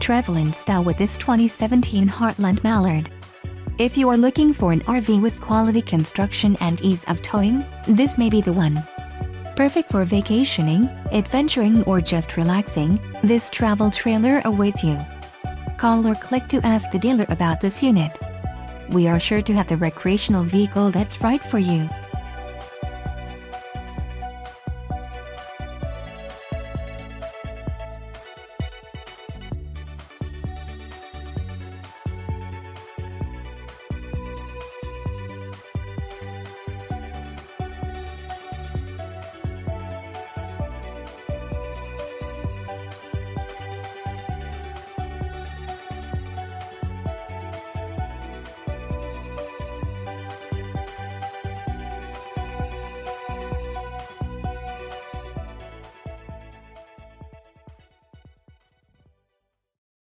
Travel in style with this 2017 Heartland Mallard. If you are looking for an RV with quality construction and ease of towing, this may be the one. Perfect for vacationing, adventuring, or just relaxing, this travel trailer awaits you. Call or click to ask the dealer about this unit. We are sure to have the recreational vehicle that's right for you.